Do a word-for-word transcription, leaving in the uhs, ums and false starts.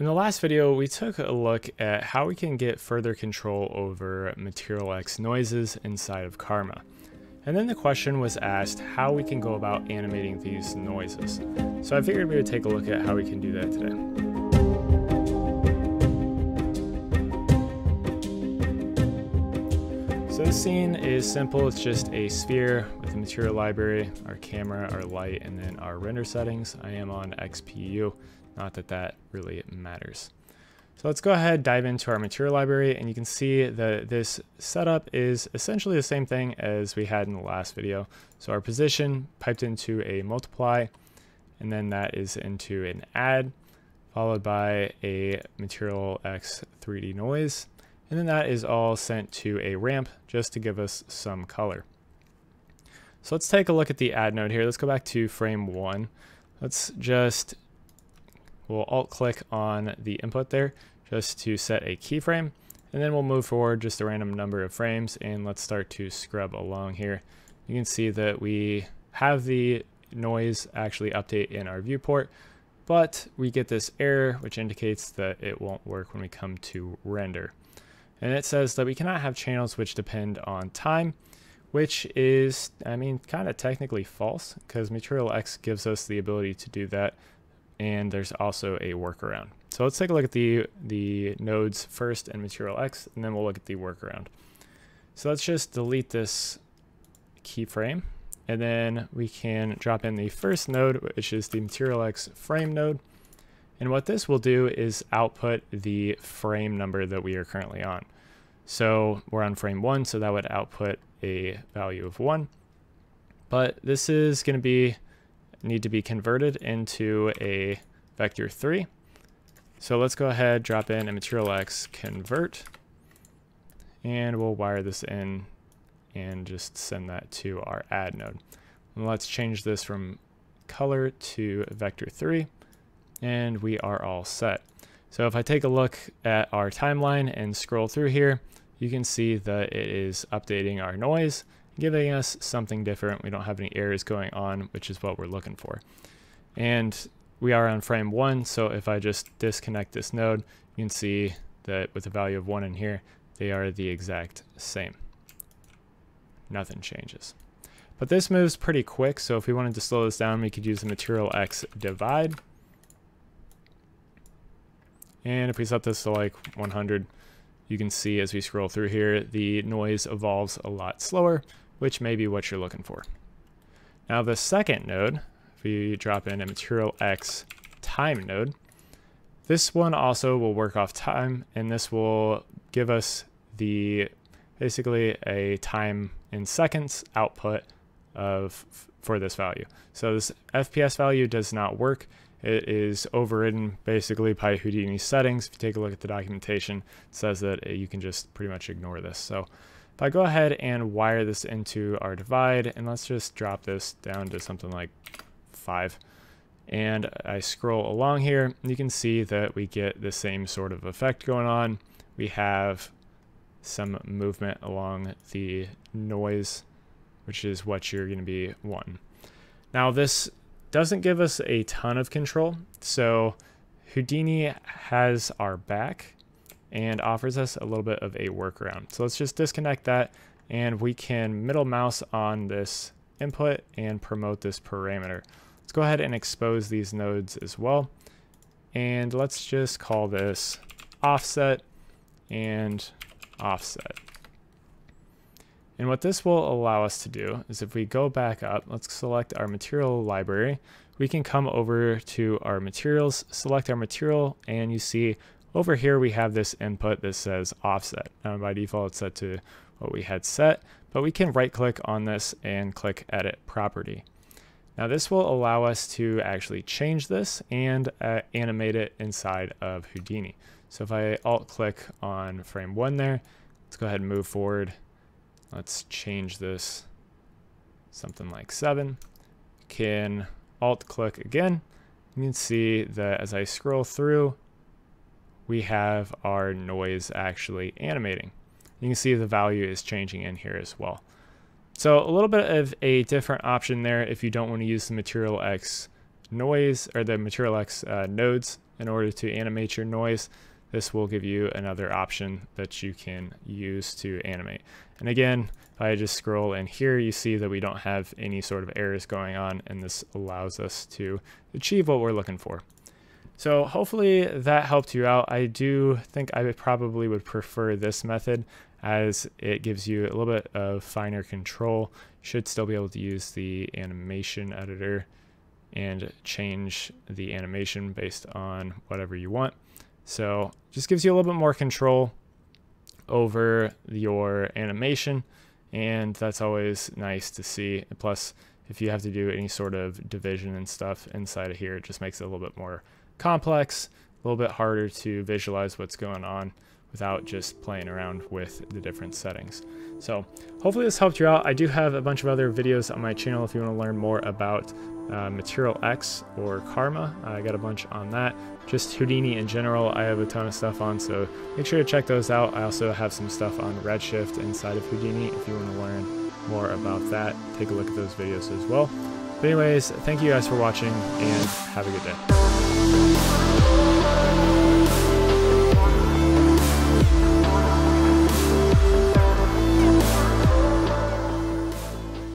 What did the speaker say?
In the last video, we took a look at how we can get further control over Material X noises inside of Karma. And then the question was asked how we can go about animating these noises. So I figured we would take a look at how we can do that today. So this scene is simple, it's just a sphere with a material library, our camera, our light, and then our render settings. I am on X P U, not that that really matters. So let's go ahead, dive into our material library, and you can see that this setup is essentially the same thing as we had in the last video. So our position piped into a multiply, and then that is into an add, followed by a Material X three D noise. And then that is all sent to a ramp just to give us some color. So let's take a look at the add node here. Let's go back to frame one. Let's just, we'll alt click on the input there just to set a keyframe. And then we'll move forward just a random number of frames, and let's start to scrub along here. You can see that we have the noise actually update in our viewport, but we get this error which indicates that it won't work when we come to render. And it says that we cannot have channels which depend on time, which is, I mean, kind of technically false, because Material X gives us the ability to do that, and there's also a workaround. So let's take a look at the, the nodes first in Material X, and then we'll look at the workaround. So let's just delete this keyframe, and then we can drop in the first node, which is the Material X frame node. And what this will do is output the frame number that we are currently on. So we're on frame one, so that would output a value of one. But this is going to be need to be converted into a vector three. So let's go ahead, drop in a Material X convert, and we'll wire this in and just send that to our add node. And let's change this from color to vector three. And we are all set. So if I take a look at our timeline and scroll through here, you can see that it is updating our noise, giving us something different. We don't have any errors going on, which is what we're looking for. And we are on frame one, so if I just disconnect this node, you can see that with a value of one in here, they are the exact same. Nothing changes. But this moves pretty quick, so if we wanted to slow this down, we could use the Material X divide. And if we set this to like one hundred, you can see as we scroll through here, the noise evolves a lot slower, which may be what you're looking for. Now the second node, if we drop in a Material X time node, this one also will work off time, and this will give us the basically a time in seconds output of for this value. So this F P S value does not work. It is overridden basically by Houdini settings. If you take a look at the documentation, it says that you can just pretty much ignore this. So if I go ahead and wire this into our divide, and let's just drop this down to something like five. And I scroll along here, you can see that we get the same sort of effect going on. We have some movement along the noise, which is what you're going to be wanting. Now this doesn't give us a ton of control, so Houdini has our back and offers us a little bit of a workaround. So let's just disconnect that, and we can middle mouse on this input and promote this parameter. Let's go ahead and expose these nodes as well, and let's just call this offset and offset. And what this will allow us to do is if we go back up, let's select our material library. We can come over to our materials, select our material, and you see over here we have this input that says offset. Now by default it's set to what we had set, but we can right click on this and click edit property. Now this will allow us to actually change this and uh, animate it inside of Houdini. So if I alt click on frame one there, let's go ahead and move forward. Let's change this something like seven. Can alt click again. You can see that as I scroll through, we have our noise actually animating. You can see the value is changing in here as well. So a little bit of a different option there if you don't want to use the Material X noise or the Material X uh, nodes in order to animate your noise, this will give you another option that you can use to animate. And again, if I just scroll in here, you see that we don't have any sort of errors going on, and this allows us to achieve what we're looking for. So hopefully that helped you out. I do think I would probably would prefer this method, as it gives you a little bit of finer control. You should still be able to use the animation editor and change the animation based on whatever you want. So just gives you a little bit more control over your animation, and that's always nice to see. Plus, if you have to do any sort of division and stuff inside of here, it just makes it a little bit more complex, a little bit harder to visualize what's going on without just playing around with the different settings. So hopefully this helped you out. I do have a bunch of other videos on my channel if you want to learn more about uh, Material X or Karma. I got a bunch on that. Just Houdini in general, I have a ton of stuff on, so make sure to check those out. I also have some stuff on Redshift inside of Houdini if you want to learn more about that. Take a look at those videos as well. But anyways, thank you guys for watching, and have a good day.